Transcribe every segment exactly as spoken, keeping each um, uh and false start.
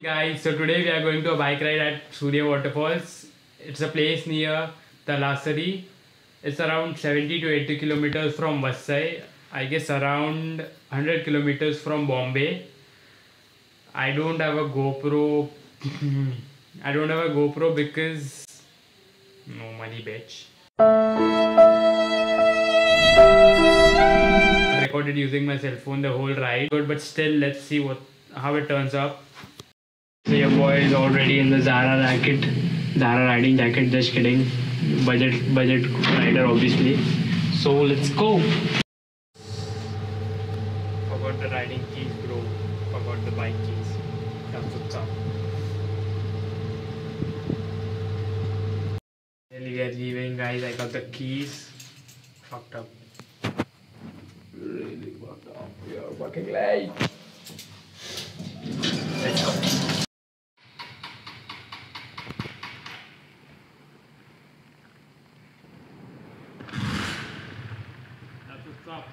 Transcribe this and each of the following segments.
Guys, so today we are going to a bike ride at Surya Waterfalls. It's a place near Talasari. It's around seventy to eighty kilometers from Vasai. I guess around one hundred kilometers from Bombay. I don't have a GoPro. I don't have a GoPro because no money, bitch. I recorded using my cell phone the whole ride. Good, but still, let's see what how it turns up. So your boy is already in the Zara jacket, Zara riding jacket, just kidding. Budget, budget rider obviously. So let's go. Forgot the riding keys, bro. Forgot the bike keys. That's what's up. Really we are leaving, guys. I got the keys. Fucked up. Really fucked up. We are fucking late. Let's go. Up.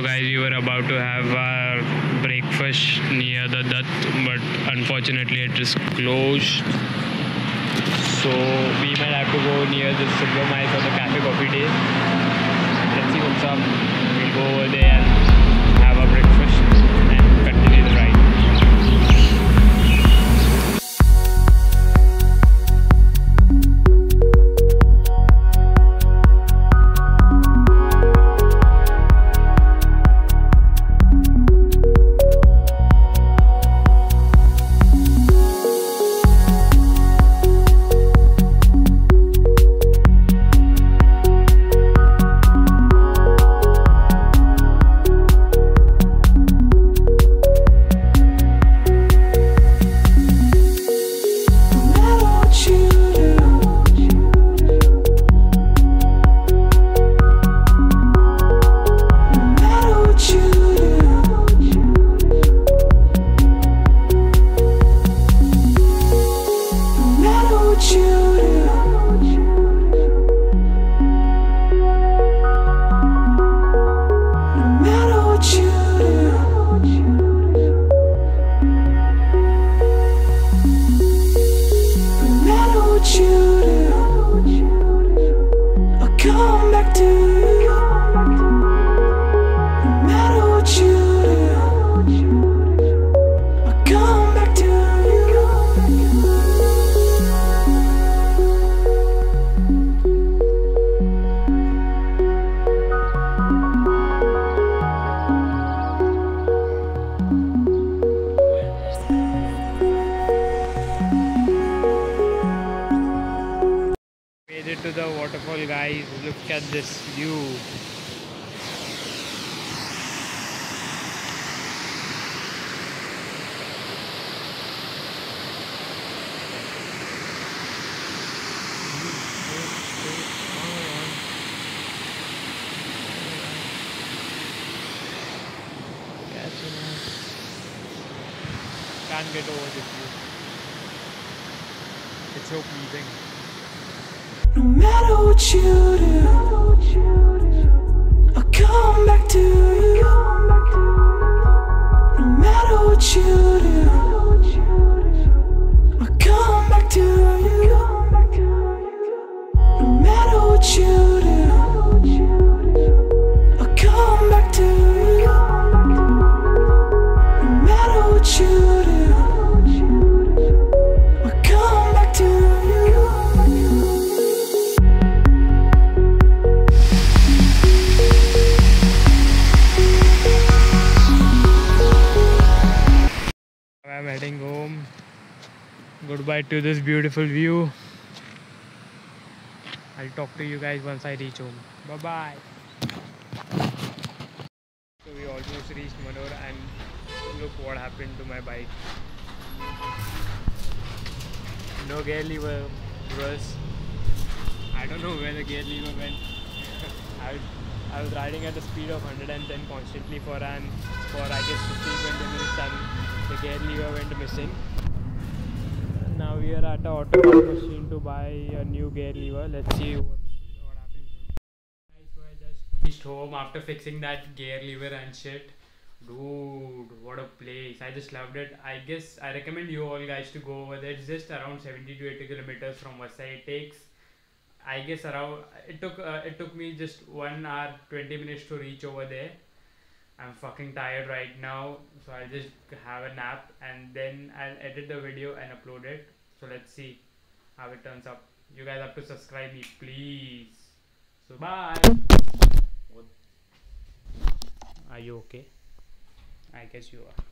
So guys, we were about to have our breakfast near the Dutt, but unfortunately it is closed. So we might have to go near the Subramaiya for the Cafe Coffee Day. Let's see what's up. We'll go over there and have our breakfast and continue the ride. Thank you. to the waterfall, guys. Look at this view. Can't get over this view. It's so pleasing. No matter what you do, I'll come back to you. No matter what you do, I'll come back to you. No matter what you do, I'll come back to you. No matter what you do, I'm heading home. Goodbye to this beautiful view. I'll talk to you guys once I reach home. Bye bye. So we almost reached Manor and look what happened to my bike. No gear lever was. I don't know where the gear lever went. I, was, I was riding at the speed of one hundred and ten constantly for an for I guess fifteen to twenty minutes and the gear lever went missing. Now we are at an automatic machine to buy a new gear lever. Let's see what, what happens. So I just reached home after fixing that gear lever and shit. Dude, what a place. I just loved it. I guess I recommend you all guys to go over there. It's just around seventy to eighty kilometers from Vasai. It takes, I guess around, it took, uh, it took me just one hour twenty minutes to reach over there. I'm fucking tired right now, so I'll just have a nap and then I'll edit the video and upload it. So let's see how it turns up. You guys have to subscribe me, please. So bye. What? Are you okay? I guess you are.